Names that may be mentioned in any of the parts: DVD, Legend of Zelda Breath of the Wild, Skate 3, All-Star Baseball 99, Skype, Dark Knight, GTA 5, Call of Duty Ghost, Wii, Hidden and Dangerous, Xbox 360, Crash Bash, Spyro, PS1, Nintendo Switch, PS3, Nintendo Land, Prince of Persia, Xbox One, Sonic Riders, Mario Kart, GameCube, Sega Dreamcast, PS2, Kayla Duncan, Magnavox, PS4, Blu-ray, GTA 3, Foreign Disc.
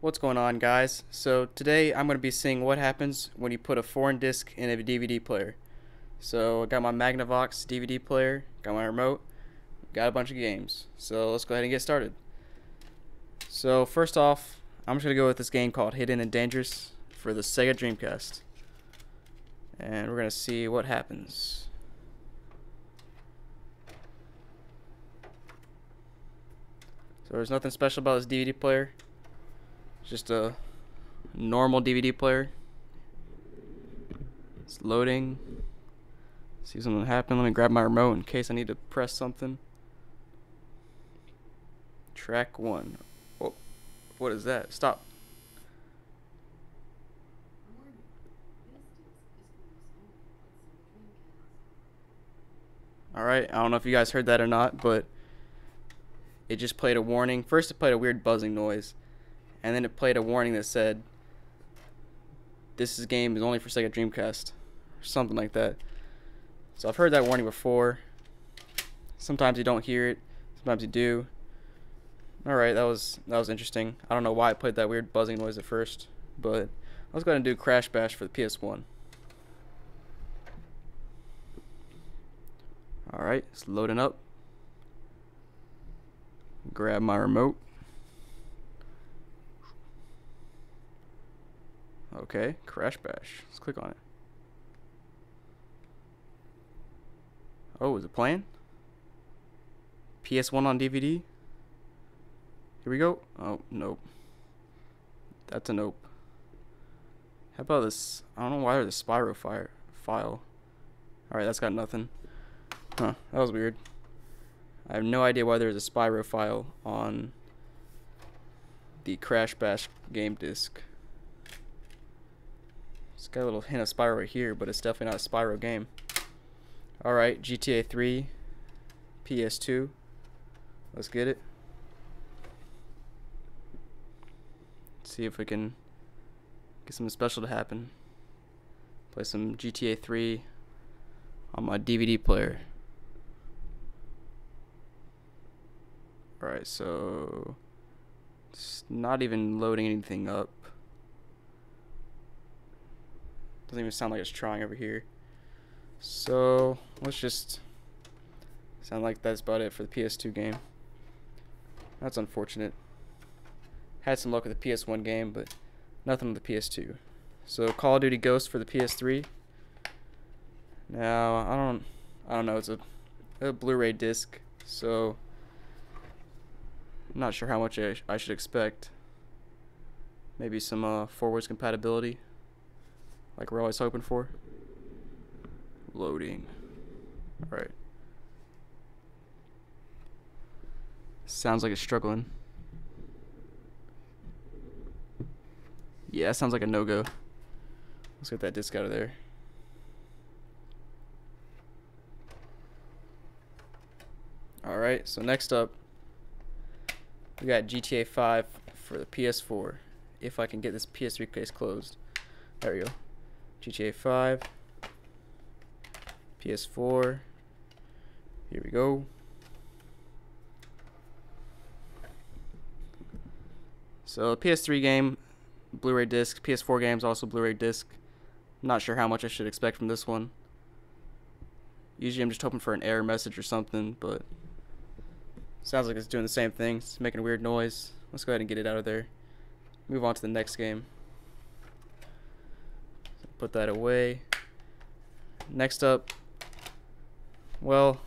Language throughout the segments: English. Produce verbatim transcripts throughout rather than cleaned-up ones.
What's going on, guys? So today I'm going to be seeing what happens when you put a foreign disc in a D V D player. So I got my Magnavox D V D player, got my remote, got a bunch of games. So let's go ahead and get started. So first off, I'm just going to go with this game called Hidden and Dangerous for the Sega Dreamcast. And we're going to see what happens. So there's nothing special about this D V D player. Just a normal D V D player. It's loading. See something happen. Let me grab my remote in case I need to press something. Track one. Oh, what is that? Stop. Alright, I don't know if you guys heard that or not, but it just played a warning. First, it played a weird buzzing noise. And then it played a warning that said, "This game is only for Sega Dreamcast," or something like that. So I've heard that warning before. Sometimes you don't hear it, sometimes you do. All right, that was that was interesting. I don't know why it played that weird buzzing noise at first, but let's go ahead and do Crash Bash for the P S one. All right, it's loading up. Grab my remote. Okay, Crash Bash. Let's click on it. Oh, is it playing? P S one on D V D? Here we go. Oh, nope. That's a nope. How about this? I don't know why there's a Spyro fire file. Alright, that's got nothing. Huh, that was weird. I have no idea why there's a Spyro file on the Crash Bash game disc. It's got a little hint of Spyro right here, but it's definitely not a Spyro game. Alright, G T A three, P S two. Let's get it. Let's see if we can get something special to happen. Play some G T A three on my D V D player. Alright, so it's not even loading anything up. Doesn't even sound like it's trying over here. So let's just sound like that's about it for the P S two game. That's unfortunate. Had some luck with the P S one game, but nothing with the P S two. So Call of Duty Ghost for the P S three. Now I don't, I don't know. It's a, a Blu-ray disc, so I'm not sure how much I, I should expect. Maybe some uh, forwards compatibility, like we're always hoping for. Loading. Alright. Sounds like it's struggling. Yeah, that sounds like a no-go. Let's get that disc out of there. Alright, so next up, we got G T A five for the P S four. If I can get this P S three case closed. There we go. G T A five, P S four, here we go. So P S three game, Blu-ray disc, P S four games also Blu-ray disc. I'm not sure how much I should expect from this one. Usually I'm just hoping for an error message or something, but sounds like it's doing the same thing. It's making a weird noise. Let's go ahead and get it out of there. Move on to the next game. Put that away. Next up, well,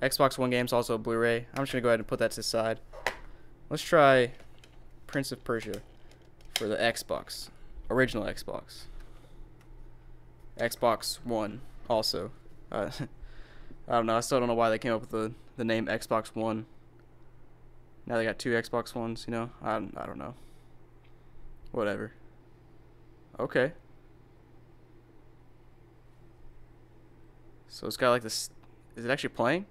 Xbox One games also Blu-ray. I'm just gonna go ahead and put that to the side. Let's try Prince of Persia for the Xbox, original Xbox, Xbox One also. Uh, I don't know. I still don't know why they came up with the the name Xbox One. Now they got two Xbox Ones. You know, I I don't know. Whatever. Okay. So it's got like this. Is it actually playing?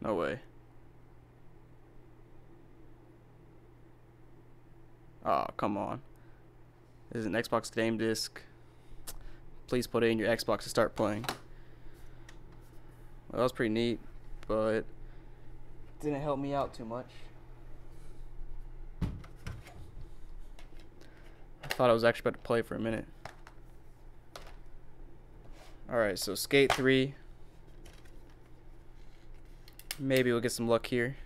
No way. Oh, come on. This is an Xbox game disc. Please put it in your Xbox to start playing. Well, that was pretty neat, but didn't help me out too much. thought I was actually about to play for a minute. Alright, so Skate three. Maybe we'll get some luck here.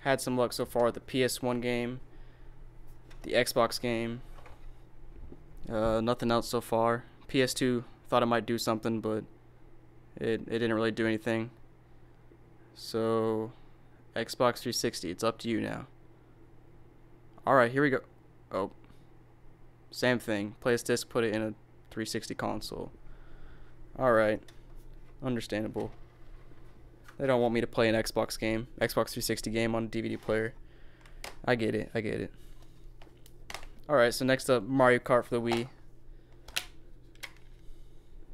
Had some luck so far with the P S one game, the Xbox game. Uh, nothing else so far. P S two, thought it might do something, but it, it didn't really do anything. So, Xbox three sixty, it's up to you now. Alright, here we go. Oh. Same thing. Place disc, put it in a three sixty console. Alright. Understandable. They don't want me to play an Xbox game, Xbox three sixty game on a D V D player. I get it, I get it. Alright, so next up, Mario Kart for the Wii.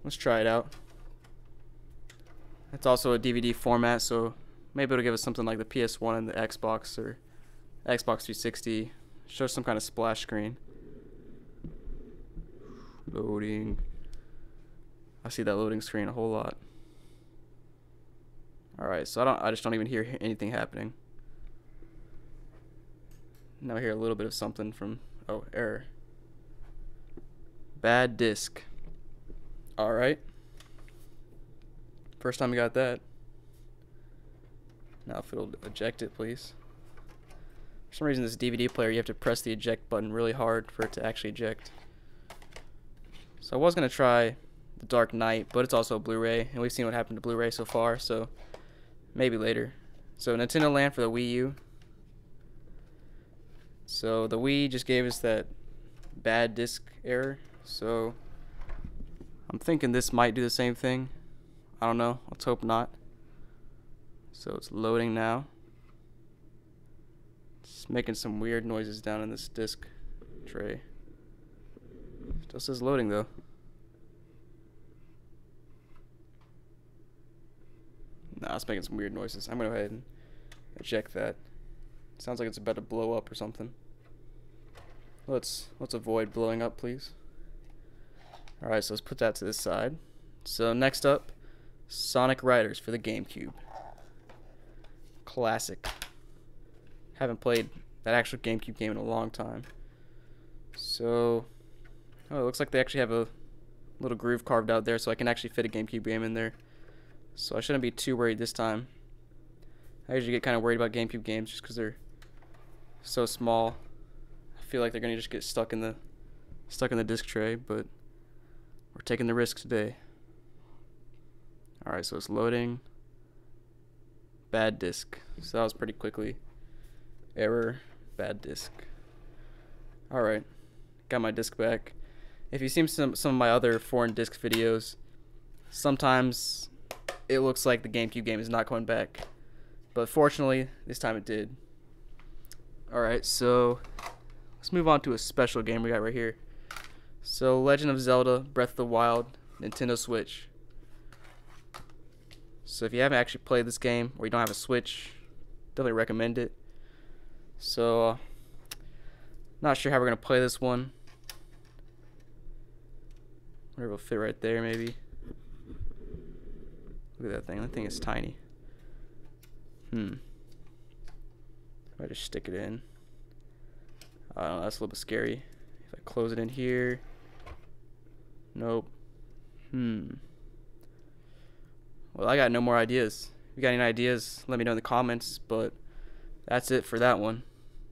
Let's try it out. It's also a D V D format, so maybe it'll give us something like the P S one and the Xbox or Xbox three sixty. Show some kind of splash screen. Loading. I see that loading screen a whole lot. Alright, so I don't I just don't even hear anything happening. Now I hear a little bit of something from oh, error. Bad disc. Alright. First time we got that. Now if it'll eject it, please. For some reason this D V D player, you have to press the eject button really hard for it to actually eject. So I was gonna try the Dark Knight, but it's also a Blu-ray, and we've seen what happened to Blu-ray so far, so maybe later. So Nintendo Land for the Wii U. So the Wii just gave us that bad disc error, so I'm thinking this might do the same thing. I don't know. Let's hope not. So it's loading now. It's making some weird noises down in this disc tray. Still says loading though. Nah, it's making some weird noises. I'm gonna go ahead and eject that. It sounds like it's about to blow up or something. Let's let's avoid blowing up, please. All right, so let's put that to this side. So next up, Sonic Riders for the GameCube. Classic. Haven't played that actual GameCube game in a long time. So, oh, it looks like they actually have a little groove carved out there, so I can actually fit a GameCube game in there. So I shouldn't be too worried this time. I usually get kind of worried about GameCube games just because they're so small. I feel like they're gonna just get stuck in the stuck in the disc tray, but we're taking the risk today. Alright, so it's loading. Bad disc. So that was pretty quickly. Error. Bad disc. Alright. Got my disc back. If you've seen some, some of my other foreign disc videos, sometimes it looks like the GameCube game is not coming back. But fortunately, this time it did. Alright, so let's move on to a special game we got right here. So, Legend of Zelda Breath of the Wild, Nintendo Switch. So if you haven't actually played this game, or you don't have a Switch, definitely recommend it. So, uh, not sure how we're going to play this one. Wonder if it'll fit right there, maybe. Look at that thing. That thing is tiny. Hmm. If I just stick it in. I don't know, that's a little bit scary. If I close it in here. Nope. Hmm. Well, I got no more ideas. If you got any ideas, let me know in the comments, but that's it for that one.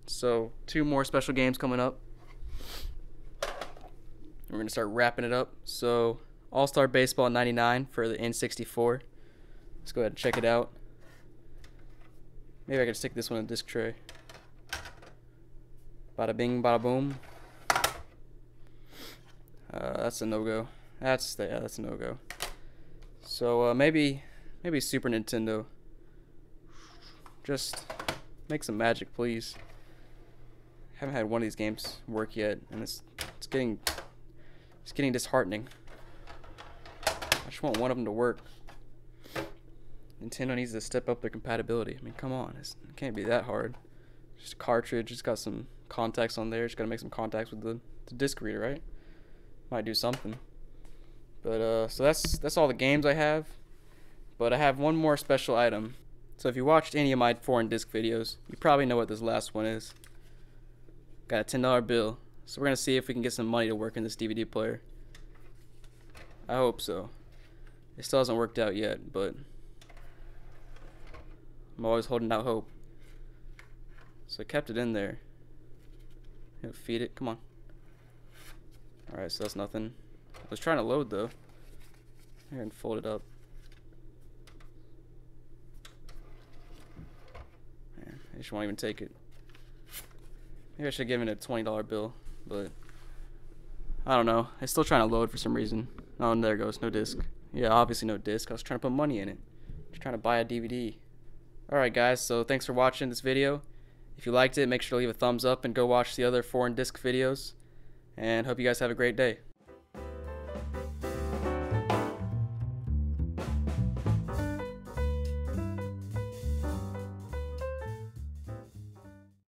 So, two more special games coming up. We're going to start wrapping it up. So, All-Star Baseball ninety-nine for the N sixty-four. Let's go ahead and check it out. Maybe I can stick this one in the disc tray. Bada bing, bada boom. Uh, that's a no-go. That's, the, yeah, that's a no-go. So uh, maybe maybe Super Nintendo. Just make some magic, please. Haven't had one of these games work yet, and it's it's getting it's getting disheartening. I just want one of them to work. Nintendo needs to step up their compatibility. I mean, come on, it's, it can't be that hard. Just a cartridge. It's got some contacts on there. Just gotta make some contacts with the, the disc reader, right? Might do something. But uh, so that's that's all the games I have, but I have one more special item. So if you watched any of my foreign disc videos, you probably know what this last one is. Got a ten dollar bill. So we're gonna see if we can get some money to work in this D V D player. I hope so. It still hasn't worked out yet, but I'm always holding out hope. So I kept it in there. You know, feed it, come on. Alright, so that's nothing. I was trying to load though. Here, and fold it up. Man, I just won't even take it. Maybe I should have given it a twenty dollar bill, but I don't know. It's still trying to load for some reason. Oh, and there it goes. No disc. Yeah, obviously no disc. I was trying to put money in it. Just trying to buy a D V D. Alright, guys, so thanks for watching this video. If you liked it, make sure to leave a thumbs up and go watch the other foreign disc videos. And hope you guys have a great day.